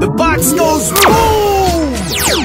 The box goes boom! Yeah!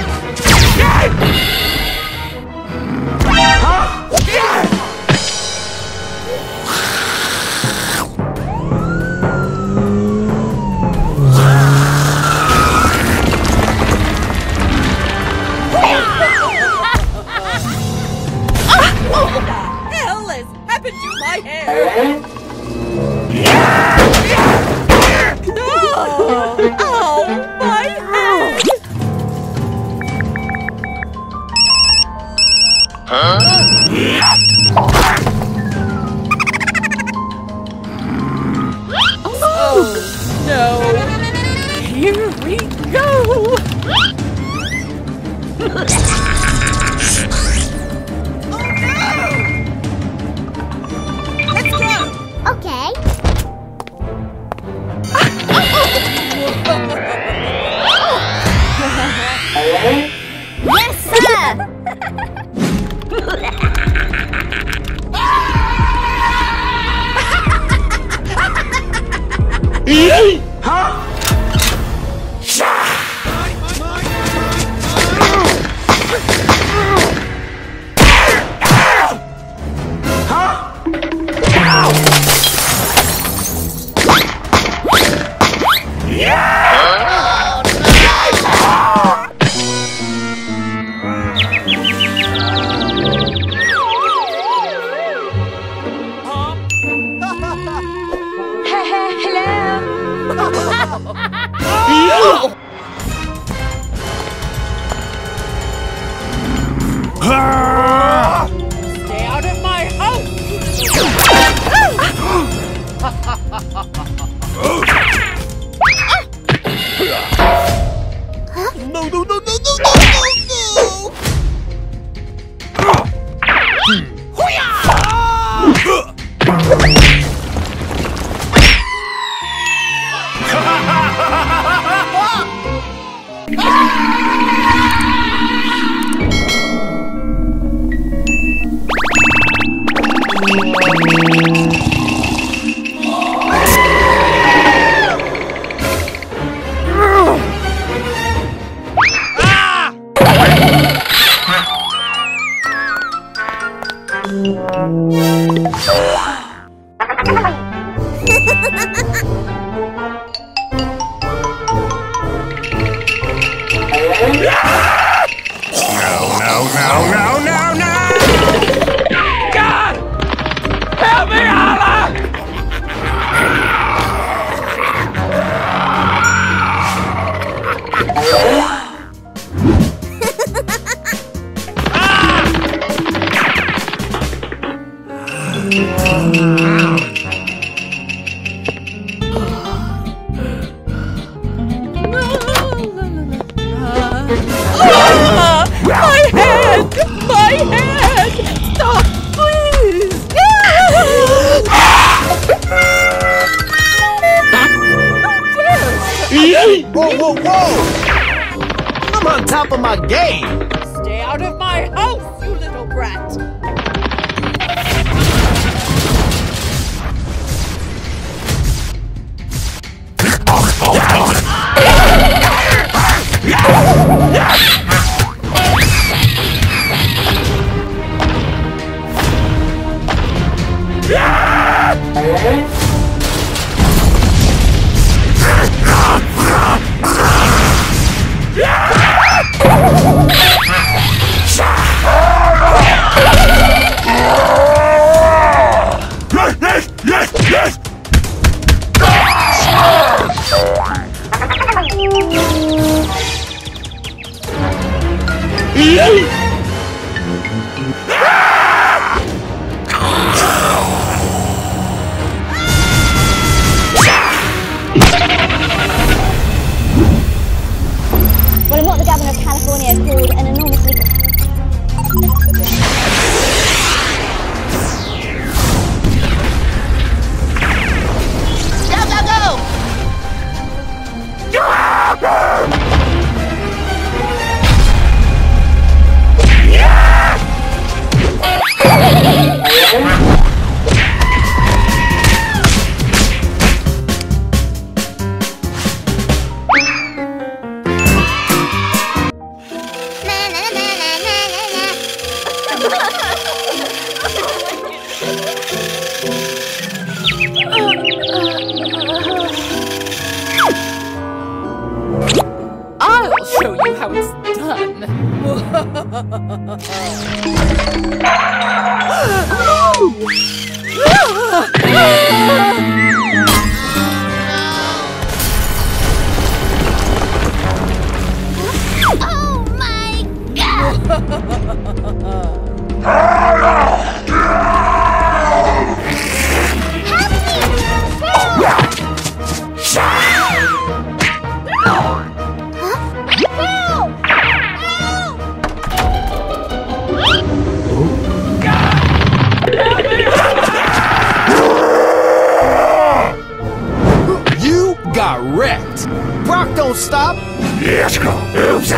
got wrecked. Brock, don't stop. Let's go. Let's go.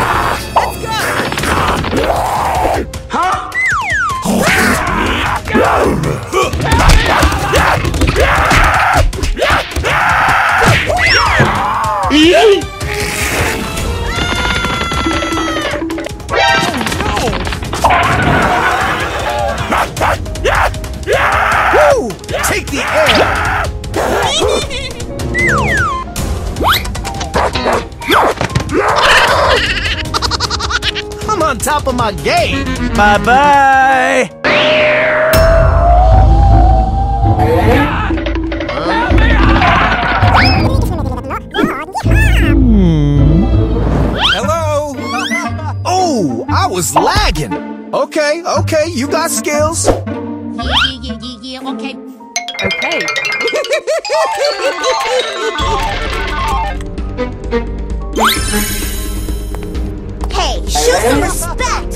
Huh? Woo! Take the air. I'm on top of my game. Bye-bye. Hello? Oh, I was lagging. Okay, okay, you got skills. Yeah, okay. Okay. Hey, show some respect!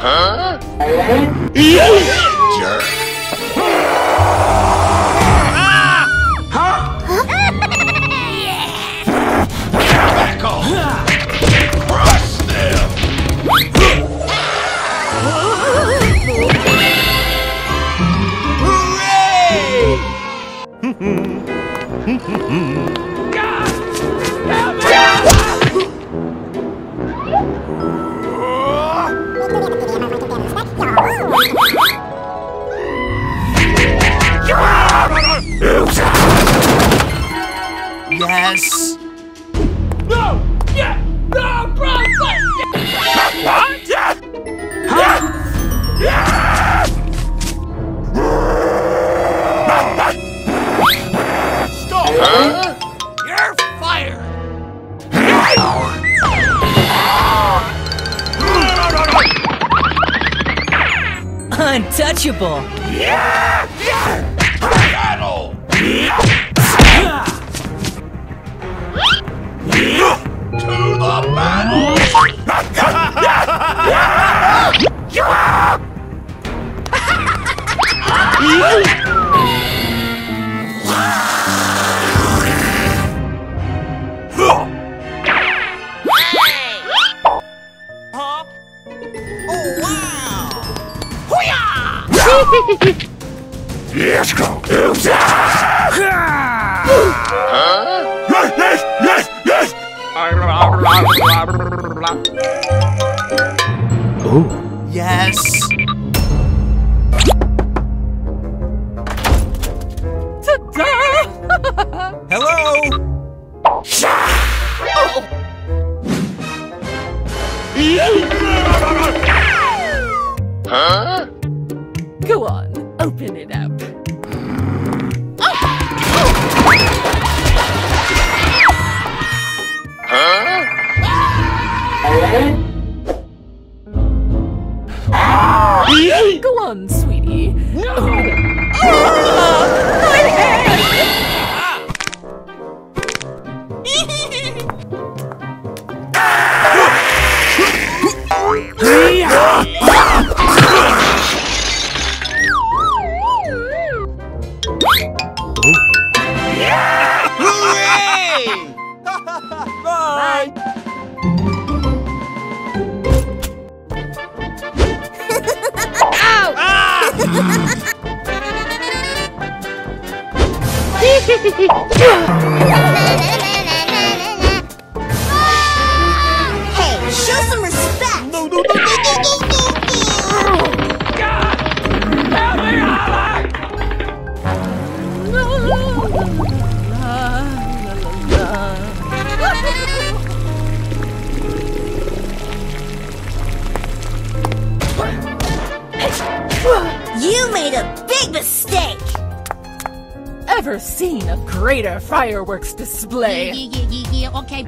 Huh? Jerk. Yes. No. Yeah. No, bro. What? Huh? Yeah. Stop. Huh? You're fired. Untouchable. Yeah. Yeah. Battle. Yeah. To the battle! Huh? Oh, wow! Hoo-yah! Let's go! Huh? Oh. Yes. Ta-da! Hello. Oh. Huh? Go on, open it up. Go on, sweetie. No. Oh, my head. Bye. Hey, show some respect! You made a big mistake! Ever seen a greater fireworks display? Yeah, okay.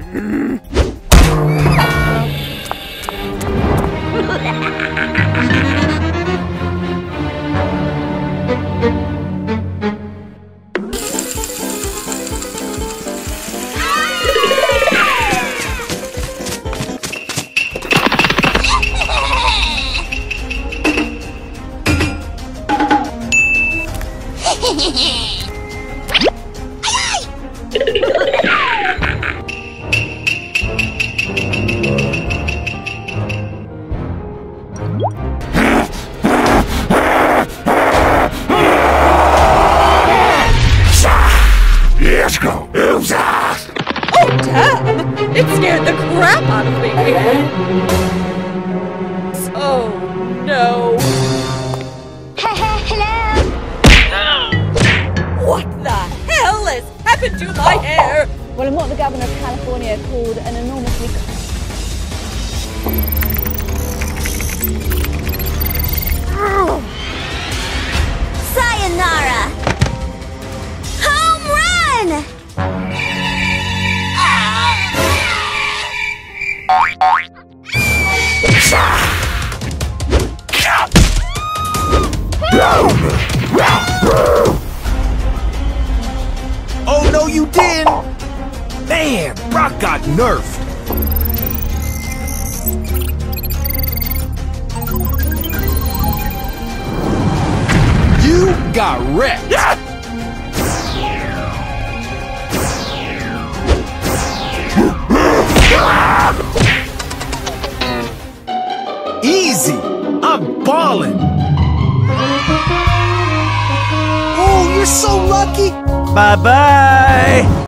It scared the crap out of me. Oh, no. Hello. What the hell has happened to my hair? Well, I'm what the governor of California called an enormously... Sayonara! Home run! Oh no, you didn't! Man, Brock got nerfed! You got wrecked! Easy! I'm ballin'! Oh, you're so lucky! Bye-bye!